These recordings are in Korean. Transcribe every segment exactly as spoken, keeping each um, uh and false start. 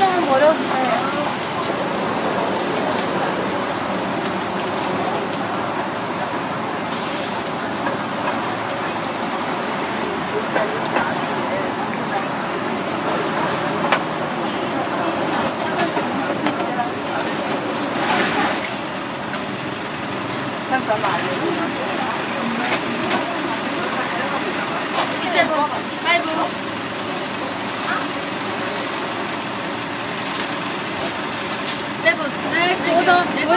일단은 버려주세요.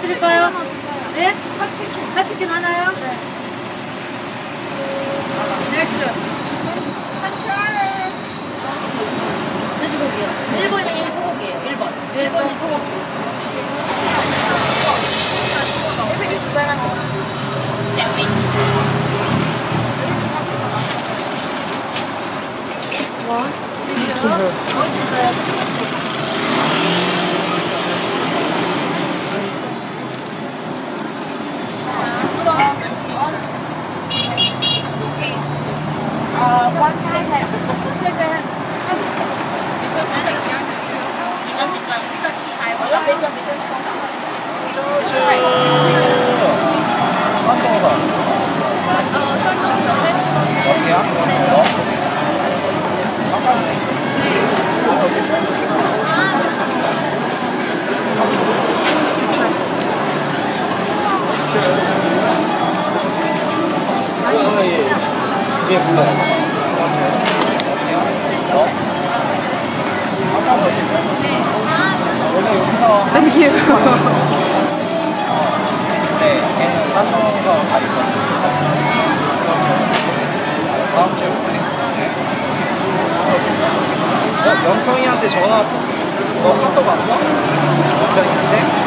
드릴까요? 네? 핫치킨. 핫치킨 하나요? 네. 넥스. 산철. 돼지고기요. 일 번이 소고기예요. 일 번. 일 번이 소고기. 와. 드디어. 어딨어요? 영평이한테 전화 왔어. 너 카톡 안 봐? 영평이한테?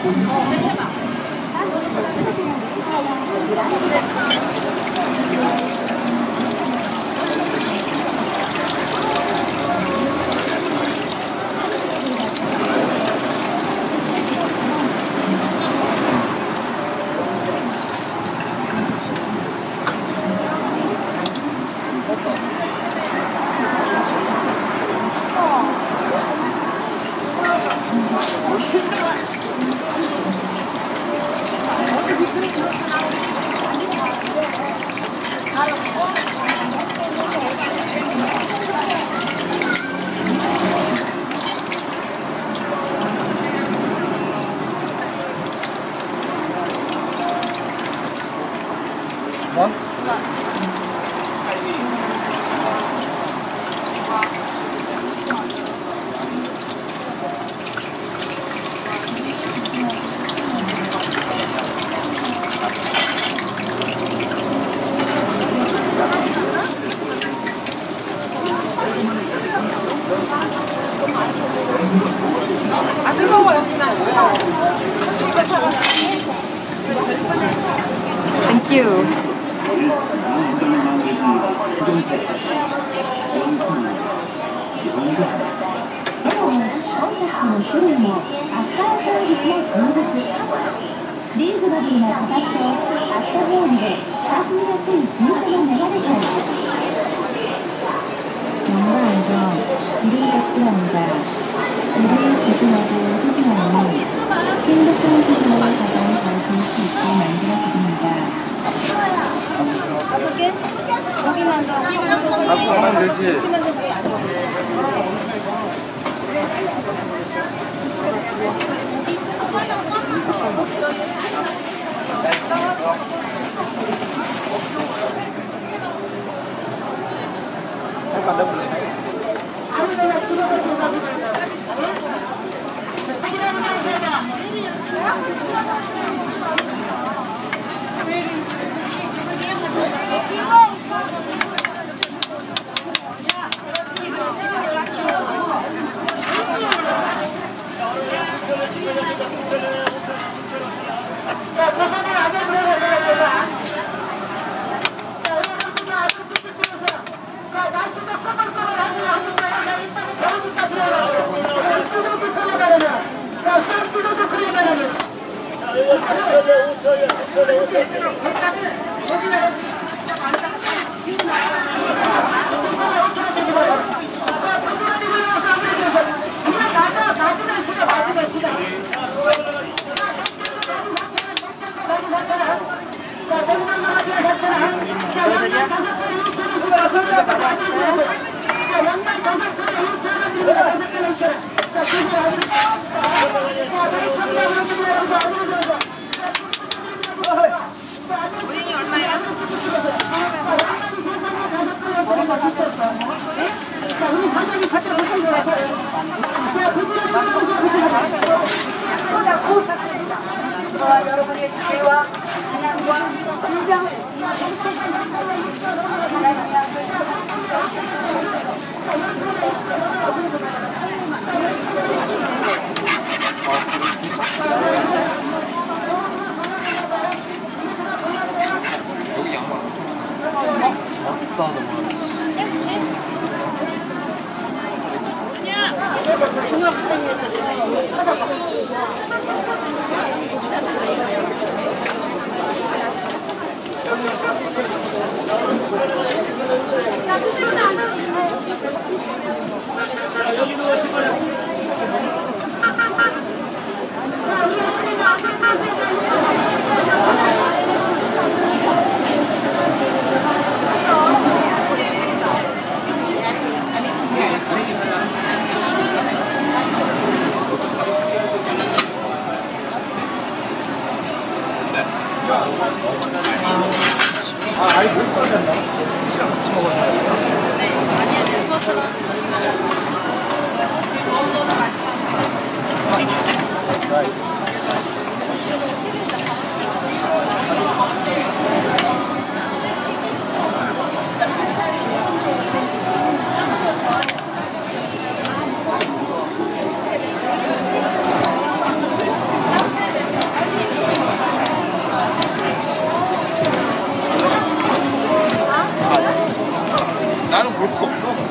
Thank you. 어떻게? 여기만 더. 하면 되지.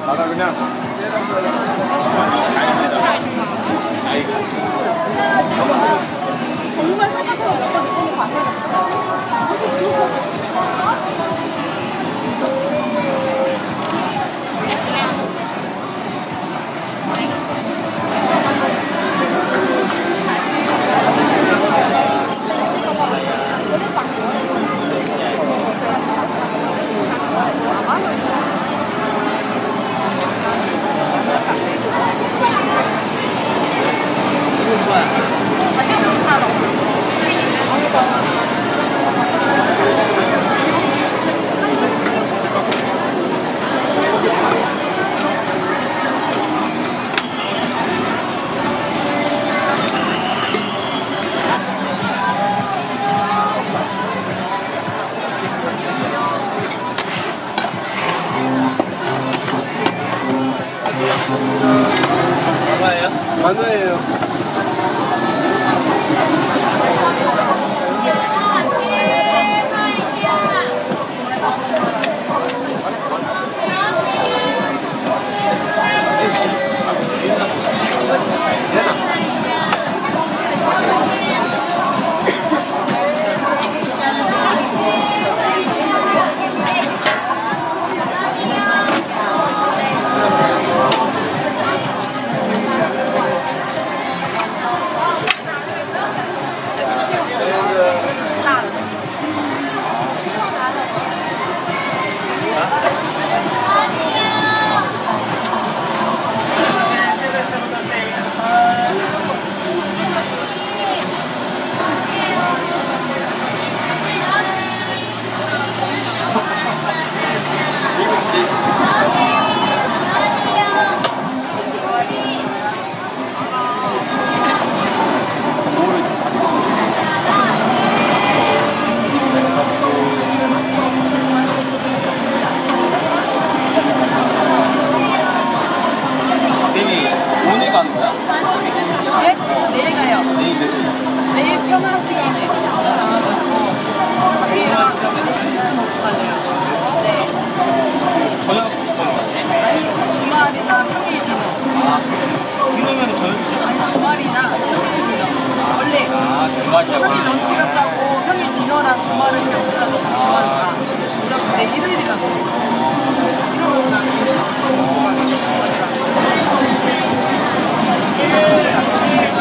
바다 그냥 정말 생각보다 뭔가 느낌이 만화예요. 평일 런치 갔다고 평일 디너랑 주말은 그냥 혼자서 주말이다. 그럼 내 일요일이 갔어. 일요일은 난 점심 먹고 가기 싫어. 일요일